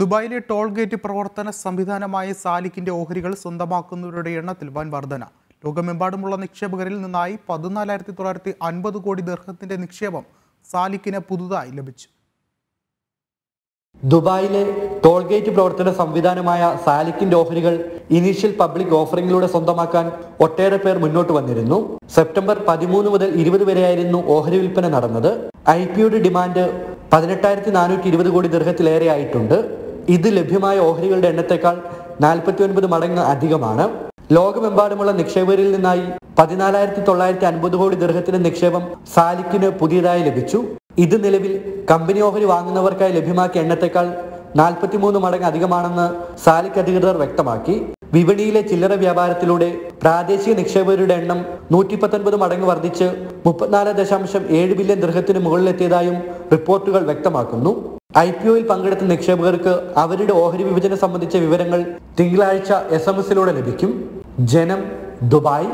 ദുബായിലെ toll gate പ്രവർത്തന സംവിധാനമായ സാലിക്കിന്റെ ഓഹരികൾ സ്വന്തമാക്കുന്നവരുടെ എണ്ണത്തിൽ വൻ വർധന. ലോകമെമ്പാടുമുള്ള നിക്ഷേപകരിൽ നിന്നായി 14,950 കോടി ദിർഹത്തിന്റെ നിക്ഷേപം സാലിക്കിന് പുതുതായി ലഭിച്ചു. ദുബായിലെ ടോൾ ഗേറ്റ് പ്രവർത്തന സംവിധാനമായ സാലിക്കിന്റെ ഓഹരികൾ ഇനീഷ്യൽ പബ്ലിക് ഓഫറിംഗിലൂടെ സ്വന്തമാക്കാൻ ഒട്ടേറെ പേർ മുന്നോട്ട് വന്നിരുന്നു. സെപ്റ്റംബർ 13 മുതൽ 20 വരെയായിരുന്നു ഓഹരി വിൽപ്പന നടന്നത്. ഐ പിയുടെ ഡിമാൻഡ് 18,420 കോടി ദിർഹത്തിലേറെയായിട്ടുണ്ട്. ഇത് ലഭ്യമായ ഓഹരികളുടെ എണ്ണത്തെക്കാൾ 49 മടങ്ങ് അധികമാണ്. ലോകമെമ്പാടുമുള്ള നിക്ഷേപകരിൽ നിന്നായി 14,950 കോടി ദിർഹത്തിന്റെ നിക്ഷേപം സാലിക്കിന് പുതിയതായി ലഭിച്ചു. ഇത് നിലവിൽ കമ്പനി ഓഹരി വാങ്ങുന്നവർക്കായി ലഭ്യമാക്കിയ എണ്ണത്തെക്കാൾ 43 മടങ്ങ് അധികമാണെന്ന് സാലിക് അധികൃതർ വ്യക്തമാക്കി. വിപണിയിലെ ചില്ലറ വ്യാപാരത്തിലൂടെ പ്രാദേശിക നിക്ഷേപകരുടെ എണ്ണം 119 മടങ്ങ് വർദ്ധിച്ച് 34.7 ബില്യൺ ദിർഹത്തിന് മുകളിലെത്തിയതായും റിപ്പോർട്ടുകൾ വ്യക്തമാക്കുന്നു. ഐ പി ഒയിൽ പങ്കെടുത്ത നിക്ഷേപകർക്ക് അവരുടെ ഓഹരി വിഭജനം സംബന്ധിച്ച വിവരങ്ങൾ തിങ്കളാഴ്ച SMS ലൂടെ ലഭിക്കും. ജനം, ദുബായ്.